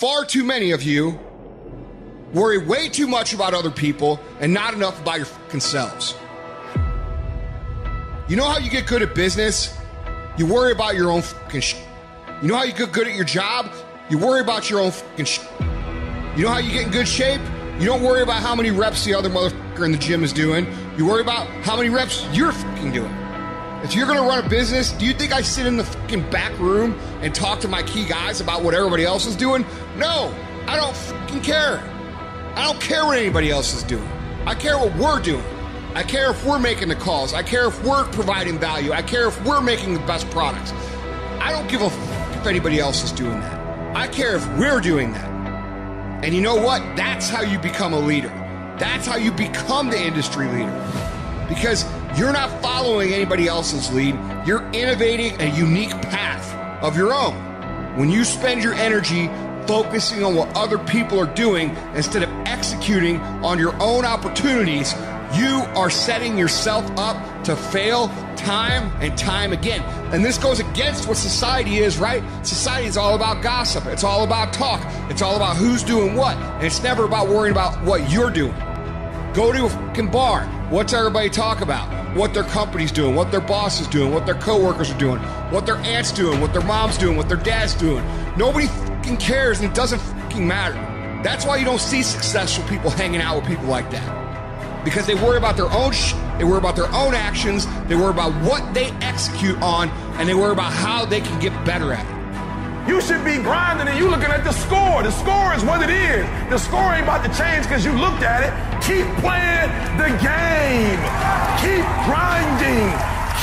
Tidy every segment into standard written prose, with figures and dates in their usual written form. Far too many of you worry way too much about other people and not enough about your fucking selves. You know how you get good at business? You worry about your own fucking shit. You know how you get good at your job? You worry about your own fucking shit. You know how you get in good shape? You don't worry about how many reps the other motherfucker in the gym is doing. You worry about how many reps you're fucking doing. If you're gonna run a business, do you think I sit in the fucking back room and talk to my key guys about what everybody else is doing? No, I don't fucking care. I don't care what anybody else is doing. I care what we're doing. I care if we're making the calls. I care if we're providing value. I care if we're making the best products. I don't give a if anybody else is doing that. I care if we're doing that. And you know what? That's how you become a leader. That's how you become the industry leader. Because you're not following anybody else's lead. You're innovating a unique path of your own. When you spend your energy focusing on what other people are doing instead of executing on your own opportunities, you are setting yourself up to fail time and time again. And this goes against what society is, right? Society is all about gossip. It's all about talk. It's all about who's doing what. And it's never about worrying about what you're doing. Go to a fucking bar. What's everybody talk about? What their company's doing, what their boss is doing, what their coworkers are doing, what their aunt's doing, what their mom's doing, what their dad's doing. Nobody fucking cares, and it doesn't fucking matter. That's why you don't see successful people hanging out with people like that. Because they worry about their own they worry about their own actions, they worry about what they execute on, and they worry about how they can get better at it. You should be grinding and you looking at the score. The score is what it is. The score ain't about to change because you looked at it. Keep playing the game. Keep grinding.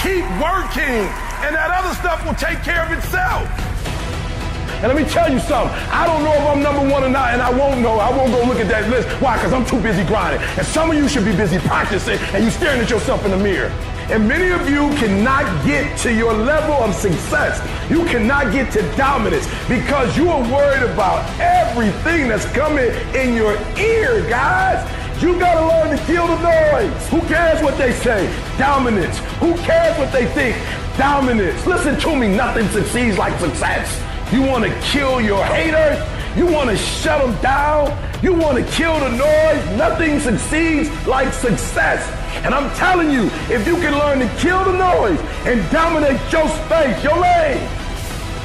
Keep working. And that other stuff will take care of itself. And let me tell you something, I don't know if I'm #1 or not, and I won't know. I won't go look at that list. Why? Because I'm too busy grinding. And some of you should be busy practicing, and you're staring at yourself in the mirror. And many of you cannot get to your level of success. You cannot get to dominance because you are worried about everything that's coming in your ear, guys. You gotta learn to kill the noise. Who cares what they say? Dominance. Who cares what they think? Dominance. Listen to me, nothing succeeds like success. You want to kill your haters. You want to shut them down. You want to kill the noise. Nothing succeeds like success. And I'm telling you, if you can learn to kill the noise and dominate your space, your lane,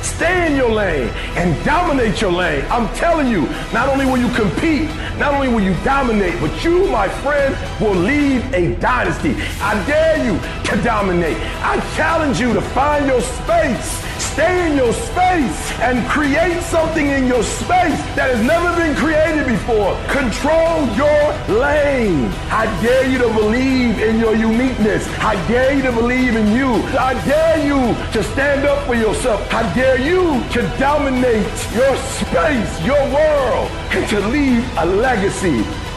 stay in your lane and dominate your lane. I'm telling you, not only will you compete, not only will you dominate, but you, my friend, will leave a dynasty. I dare you to dominate. I challenge you to find your space. Stay in your space and create something in your space that has never been created before. Control your lane. I dare you to believe in your uniqueness. I dare you to believe in you. I dare you to stand up for yourself. I dare you to dominate your space, your world, and to leave a legacy.